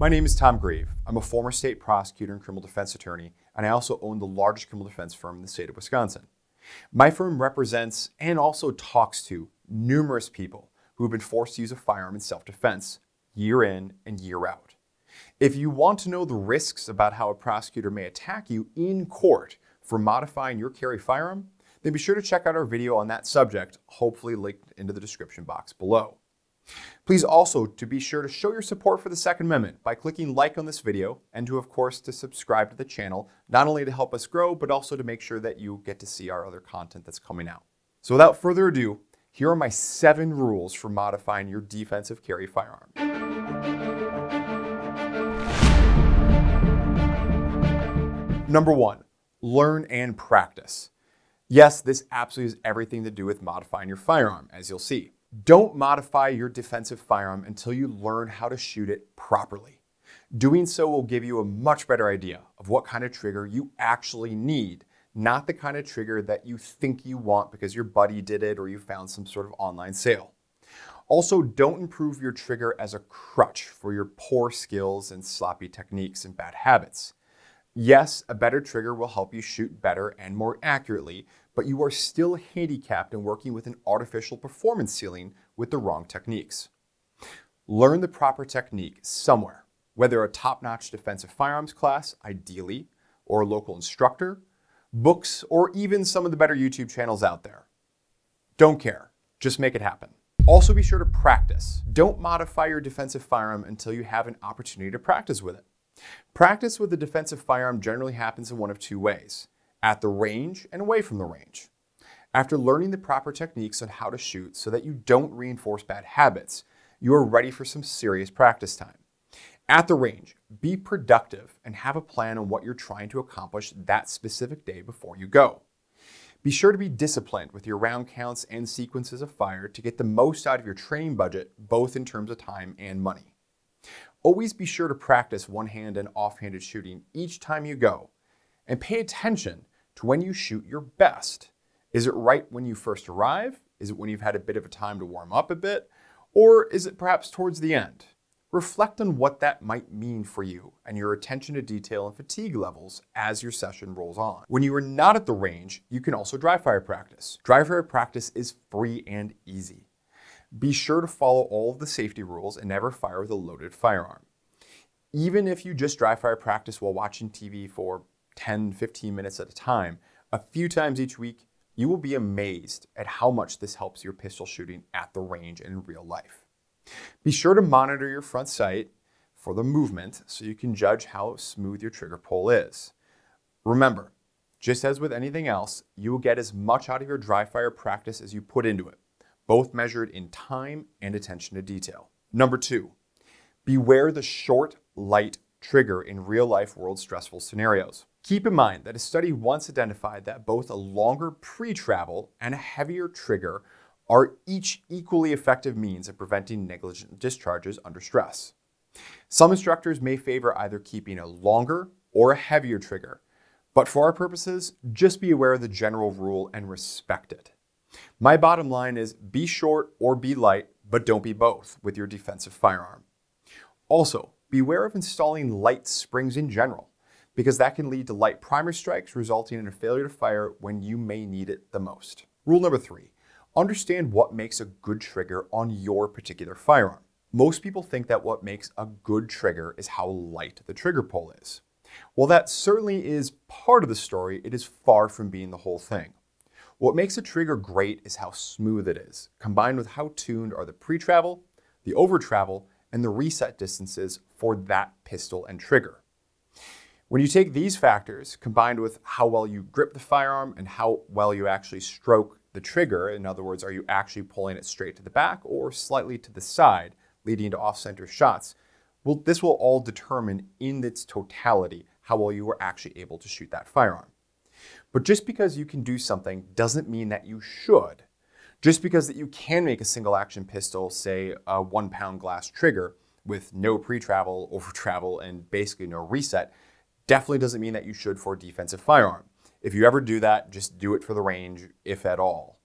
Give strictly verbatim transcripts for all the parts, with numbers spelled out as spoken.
My name is Tom Grieve. I'm a former state prosecutor and criminal defense attorney, and I also own the largest criminal defense firm in the state of Wisconsin. My firm represents and also talks to numerous people who have been forced to use a firearm in self-defense year in and year out. If you want to know the risks about how a prosecutor may attack you in court for modifying your carry firearm, then be sure to check out our video on that subject, hopefully linked into the description box below. Please also to be sure to show your support for the Second Amendment by clicking like on this video and to, of course, to subscribe to the channel, not only to help us grow, but also to make sure that you get to see our other content that's coming out. So without further ado, here are my seven rules for modifying your defensive carry firearm. Number one, learn and practice. Yes, this absolutely has everything to do with modifying your firearm, as you'll see. Don't modify your defensive firearm until you learn how to shoot it properly. Doing so will give you a much better idea of what kind of trigger you actually need, not the kind of trigger that you think you want because your buddy did it or you found some sort of online sale. Also, don't improve your trigger as a crutch for your poor skills and sloppy techniques and bad habits. Yes, a better trigger will help you shoot better and more accurately, but you are still handicapped in working with an artificial performance ceiling with the wrong techniques. Learn the proper technique somewhere, whether a top-notch defensive firearms class, ideally, or a local instructor, books, or even some of the better YouTube channels out there. Don't care, just make it happen. Also be sure to practice. Don't modify your defensive firearm until you have an opportunity to practice with it. Practice with a defensive firearm generally happens in one of two ways, at the range and away from the range. After learning the proper techniques on how to shoot so that you don't reinforce bad habits, you are ready for some serious practice time. At the range, be productive and have a plan on what you're trying to accomplish that specific day before you go. Be sure to be disciplined with your round counts and sequences of fire to get the most out of your training budget, both in terms of time and money. Always be sure to practice one-hand and off-handed shooting each time you go, and pay attention to when you shoot your best. Is it right when you first arrive? Is it when you've had a bit of a time to warm up a bit? Or is it perhaps towards the end? Reflect on what that might mean for you and your attention to detail and fatigue levels as your session rolls on. When you are not at the range, you can also dry fire practice. Dry fire practice is free and easy. Be sure to follow all of the safety rules and never fire with a loaded firearm. Even if you just dry fire practice while watching T V for ten, fifteen minutes at a time, a few times each week, you will be amazed at how much this helps your pistol shooting at the range and in real life. Be sure to monitor your front sight for the movement so you can judge how smooth your trigger pull is. Remember, just as with anything else, you will get as much out of your dry fire practice as you put into it, both measured in time and attention to detail. Number two, beware the short, light trigger in real-life world stressful scenarios. Keep in mind that a study once identified that both a longer pre-travel and a heavier trigger are each equally effective means of preventing negligent discharges under stress. Some instructors may favor either keeping a longer or a heavier trigger, but for our purposes, just be aware of the general rule and respect it. My bottom line is be short or be light, but don't be both with your defensive firearm. Also, beware of installing light springs in general, because that can lead to light primer strikes, resulting in a failure to fire when you may need it the most. Rule number three, understand what makes a good trigger on your particular firearm. Most people think that what makes a good trigger is how light the trigger pull is. While that certainly is part of the story, it is far from being the whole thing. What makes a trigger great is how smooth it is, combined with how tuned are the pre-travel, the over-travel, and the reset distances for that pistol and trigger. When you take these factors, combined with how well you grip the firearm and how well you actually stroke the trigger, in other words, are you actually pulling it straight to the back or slightly to the side, leading to off-center shots, well, this will all determine in its totality how well you were actually able to shoot that firearm. But just because you can do something doesn't mean that you should. Just because that you can make a single action pistol, say a one pound glass trigger with no pre-travel, over-travel, and basically no reset, definitely doesn't mean that you should for a defensive firearm. If you ever do that, just do it for the range, if at all.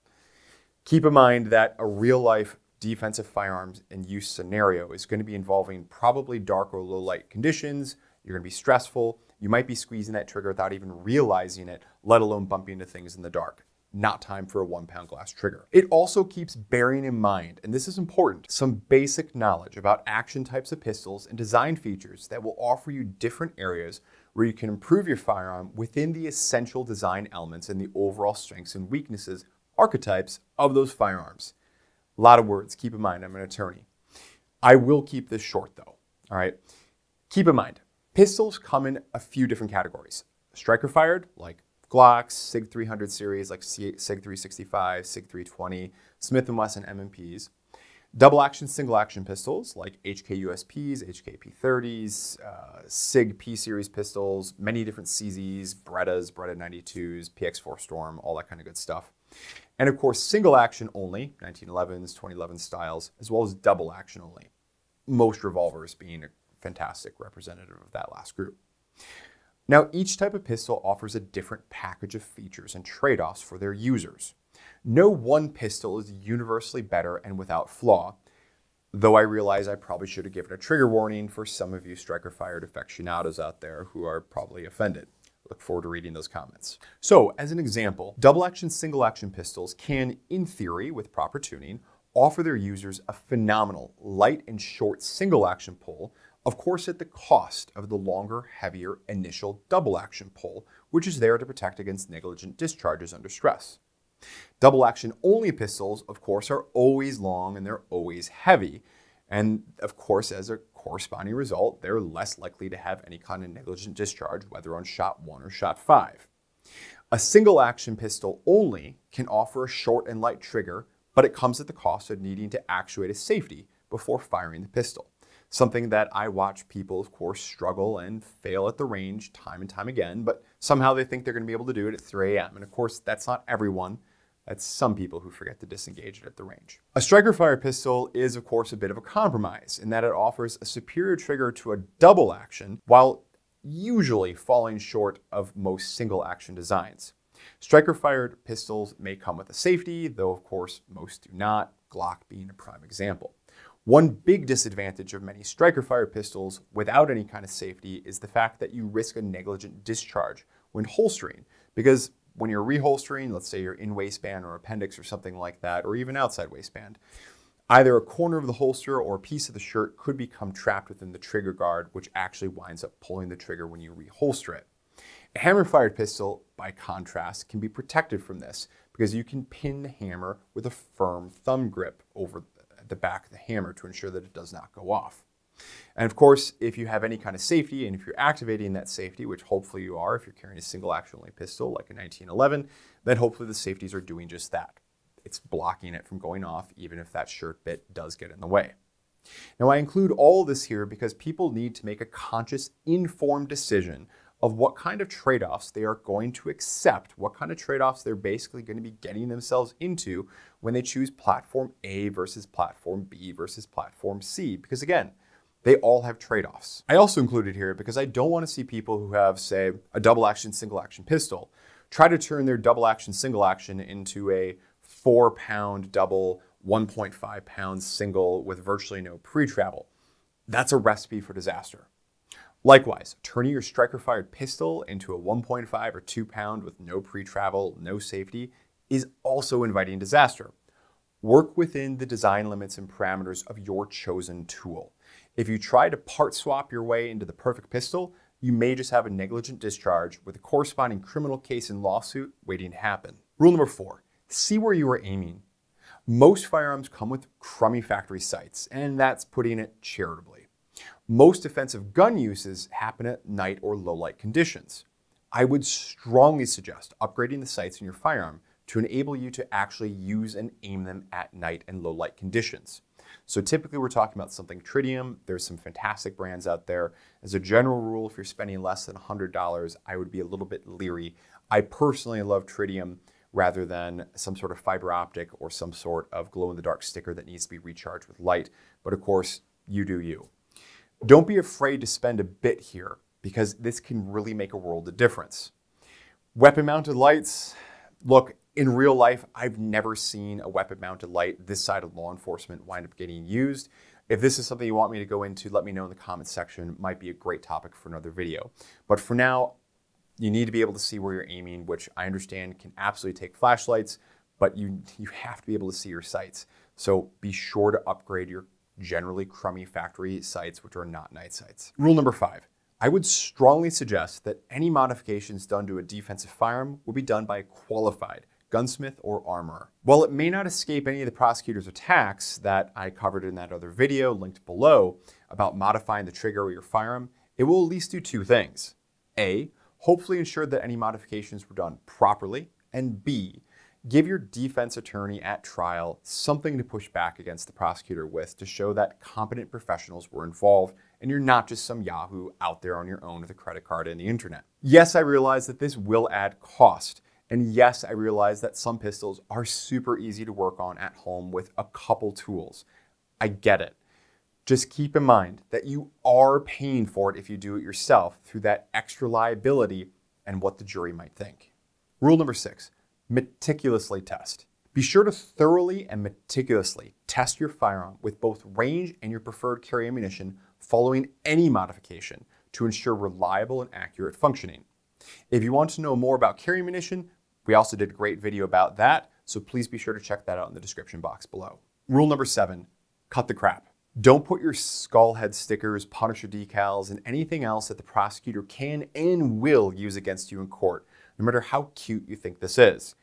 Keep in mind that a real life defensive firearms and use scenario is going to be involving probably dark or low light conditions. You're going to be stressful. You might be squeezing that trigger without even realizing it, let alone bumping into things in the dark. Not time for a one pound glass trigger. It also keeps bearing in mind, and this is important, some basic knowledge about action types of pistols and design features that will offer you different areas where you can improve your firearm within the essential design elements and the overall strengths and weaknesses, archetypes of those firearms. A lot of words, keep in mind, I'm an attorney. I will keep this short though, all right? Keep in mind, pistols come in a few different categories. Striker fired, like Glocks, SIG three hundred series, like SIG three sixty-five, SIG three twenty, Smith and Wesson M and Ps. Double action, single action pistols, like H K U S Ps, H K P thirties, uh, SIG P series pistols, many different C Zs, Berettas, Beretta ninety-twos, P X four Storm, all that kind of good stuff. And of course, single action only, nineteen elevens, twenty eleven styles, as well as double action only. Most revolvers being a fantastic representative of that last group. Now, each type of pistol offers a different package of features and trade-offs for their users. No one pistol is universally better and without flaw, though I realize I probably should have given a trigger warning for some of you striker-fired aficionados out there who are probably offended. Look forward to reading those comments. So, as an example, double-action, single-action pistols can, in theory, with proper tuning, offer their users a phenomenal light and short single-action pull, of course at the cost of the longer, heavier initial double action pull, which is there to protect against negligent discharges under stress. Double action only pistols, of course, are always long and they're always heavy. And of course, as a corresponding result, they're less likely to have any kind of negligent discharge, whether on shot one or shot five. A single action pistol only can offer a short and light trigger, but it comes at the cost of needing to actuate a safety before firing the pistol. Something that I watch people, of course, struggle and fail at the range time and time again, but somehow they think they're going to be able to do it at three A M And of course, that's not everyone. That's some people who forget to disengage it at the range. A striker fire pistol is, of course, a bit of a compromise in that it offers a superior trigger to a double action while usually falling short of most single action designs. Striker fired pistols may come with a safety, though, of course, most do not, Glock being a prime example. One big disadvantage of many striker-fired pistols without any kind of safety is the fact that you risk a negligent discharge when holstering, because when you're reholstering, let's say you're in waistband or appendix or something like that, or even outside waistband, either a corner of the holster or a piece of the shirt could become trapped within the trigger guard, which actually winds up pulling the trigger when you reholster it. A hammer-fired pistol, by contrast, can be protected from this because you can pin the hammer with a firm thumb grip over the back of the hammer to ensure that it does not go off. And of course, if you have any kind of safety and if you're activating that safety, which hopefully you are if you're carrying a single action only pistol like a nineteen eleven, then hopefully the safeties are doing just that. It's blocking it from going off even if that shirt bit does get in the way. Now I include all this here because people need to make a conscious, informed decision of what kind of trade-offs they are going to accept, what kind of trade-offs they're basically going to be getting themselves into when they choose platform A versus platform B versus platform C, because again, they all have trade-offs. I also included here because I don't want to see people who have, say, a double action, single action pistol, try to turn their double action, single action into a four pound double, one point five pound single with virtually no pre-travel. That's a recipe for disaster. Likewise, turning your striker-fired pistol into a one point five or two pound with no pre-travel, no safety, is also inviting disaster. Work within the design limits and parameters of your chosen tool. If you try to part swap your way into the perfect pistol, you may just have a negligent discharge with a corresponding criminal case and lawsuit waiting to happen. Rule number four, see where you are aiming. Most firearms come with crummy factory sights, and that's putting it charitably. Most offensive gun uses happen at night or low light conditions. I would strongly suggest upgrading the sights in your firearm to enable you to actually use and aim them at night and low light conditions. So typically we're talking about something tritium. There's some fantastic brands out there. As a general rule, if you're spending less than one hundred dollars, I would be a little bit leery. I personally love tritium rather than some sort of fiber optic or some sort of glow-in-the-dark sticker that needs to be recharged with light. But of course, you do you. Don't be afraid to spend a bit here because this can really make a world of difference. Weapon mounted lights. Look, In real life, I've never seen a weapon-mounted light this side of law enforcement wind up getting used. If this is something you want me to go into, let me know in the comments section. It might be a great topic for another video. But for now, you need to be able to see where you're aiming, which I understand can absolutely take flashlights, but you, you have to be able to see your sights. So be sure to upgrade your generally crummy factory sights, which are not night sights. Rule number five. I would strongly suggest that any modifications done to a defensive firearm will be done by a qualified gunsmith or armorer. While it may not escape any of the prosecutor's attacks that I covered in that other video linked below about modifying the trigger or your firearm, it will at least do two things. A, hopefully ensure that any modifications were done properly, and B, give your defense attorney at trial something to push back against the prosecutor with to show that competent professionals were involved and you're not just some yahoo out there on your own with a credit card and the internet. Yes, I realize that this will add cost. And yes, I realize that some pistols are super easy to work on at home with a couple tools. I get it. Just keep in mind that you are paying for it if you do it yourself through that extra liability and what the jury might think. Rule number six, meticulously test. Be sure to thoroughly and meticulously test your firearm with both range and your preferred carry ammunition following any modification to ensure reliable and accurate functioning. If you want to know more about carry ammunition, we also did a great video about that, so please be sure to check that out in the description box below. Rule number seven, cut the crap. Don't put your skullhead stickers, Punisher decals, and anything else that the prosecutor can and will use against you in court, no matter how cute you think this is.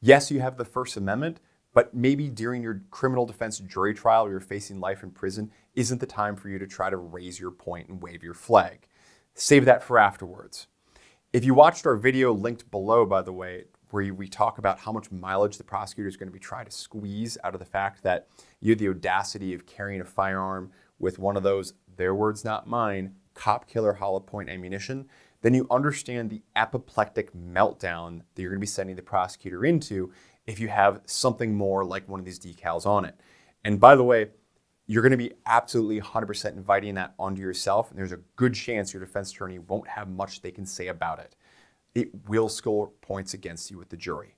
Yes, you have the First Amendment, but maybe during your criminal defense jury trial or you're facing life in prison isn't the time for you to try to raise your point and wave your flag. Save that for afterwards. If you watched our video linked below, by the way, where we talk about how much mileage the prosecutor is going to be trying to squeeze out of the fact that you had the audacity of carrying a firearm with one of those, their words not mine, cop killer hollow point ammunition, then you understand the apoplectic meltdown that you're going to be sending the prosecutor into if you have something more like one of these decals on it. And by the way, you're going to be absolutely one hundred percent inviting that onto yourself, and there's a good chance your defense attorney won't have much they can say about it. It will score points against you with the jury.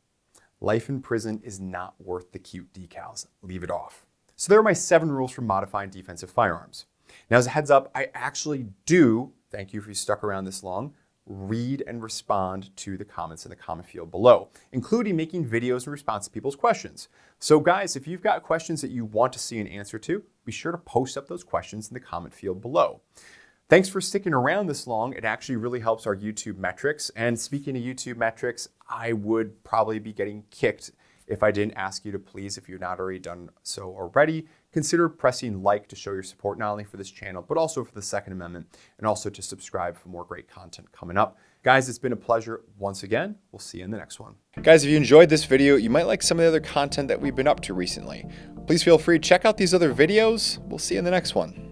Life in prison is not worth the cute decals. Leave it off. So there are my seven rules for modifying defensive firearms. Now, as a heads up, I actually do, thank you if you stuck around this long, read and respond to the comments in the comment field below, including making videos in response to people's questions. So guys, if you've got questions that you want to see an answer to, be sure to post up those questions in the comment field below. Thanks for sticking around this long. It actually really helps our YouTube metrics. And speaking of YouTube metrics, I would probably be getting kicked if I didn't ask you to please, if you've not already done so already, consider pressing like to show your support, not only for this channel, but also for the Second Amendment, and also to subscribe for more great content coming up. Guys, it's been a pleasure once again. We'll see you in the next one. Guys, if you enjoyed this video, you might like some of the other content that we've been up to recently. Please feel free to check out these other videos. We'll see you in the next one.